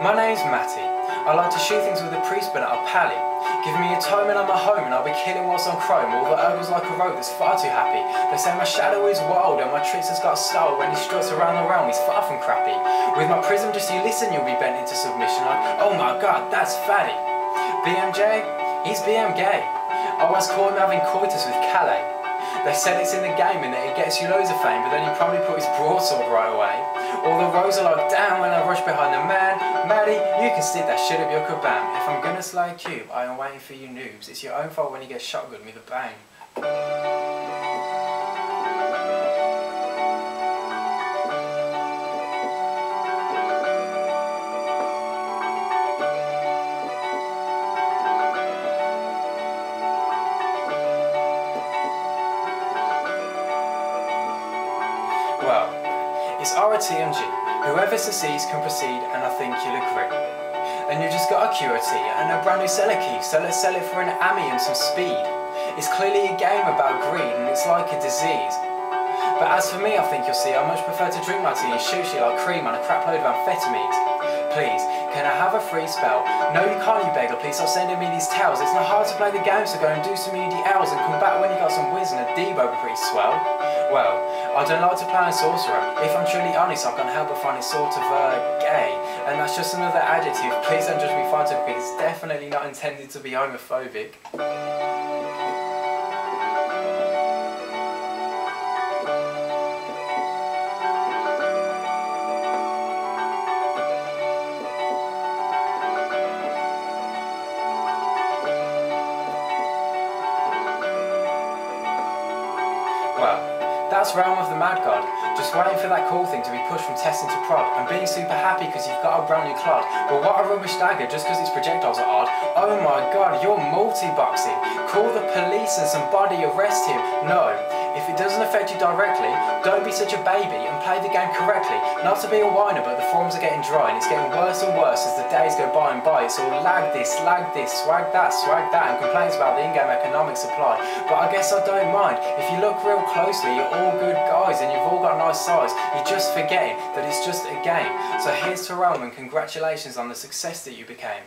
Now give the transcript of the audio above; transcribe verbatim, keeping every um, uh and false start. My name's Matty. I like to shoot things with a pre-spinner or pally. Give me a time and I'm at home and I'll be killing whilst on chrome. All the herbals like a road that's far too happy. They say my shadow is wild and my tricks has got style. When he struts around the realm he's far from crappy. With my prism just you listen you'll be bent into submission like, oh my god, that's fatty. B M J? He's B M G. I once caught him having coitus with Kalle. They said it's in the game and that it gets you loads of fame, but then he probably put his broadsword right away. All the rows are like, damn, when I rush behind the man. Maddie, you can stick that shit up your kabam. If I'm gonna slay a cube, I am waiting for you noobs. It's your own fault when you get shotgun with a bang. Well, it's R O T M G. Whoever succeeds can proceed, and I think you'll agree. Then you've just got a QoT and a brand new seller key, so let's sell it for an ammy and some speed. It's clearly a game about greed, and it's like a disease. But as for me, I think you'll see, I much prefer to drink my tea and sushi like cream on a crap load of amphetamines. Please, can I have a free spell? No, you can't, you beggar. Please stop sending me these towels. It's not hard to play the game, so go and do some U D Ls and come back when you got some whiz and a dbow would be pretty swell. Well, I don't like to play on sorcerer. If I'm truly honest, I can't help but find it sort of, uh, gay. And that's just another adjective. Please don't judge me for it, because it's definitely not intended to be homophobic. Well, that's Realm of the Mad God, just waiting for that cool thing to be pushed from testing to prod, and being super happy because you've got a brand new clod. But what a rubbish dagger just because its projectiles are odd. Oh my god, you're multi-boxing. Call the police and somebody arrest him. No, if it doesn't affect you directly, don't be such a baby and play the game correctly. Not to be a whiner, but the forums are getting dry and it's getting worse and worse as the days go by and by. It's all lag this, lag this, swag that, swag that, and complaints about the in-game economic supply. But I guess I don't mind. If you look real closely, you're all all good guys and you've all got nice sides. You're just forgetting that it's just a game. So here's to Realm and congratulations on the success that you became.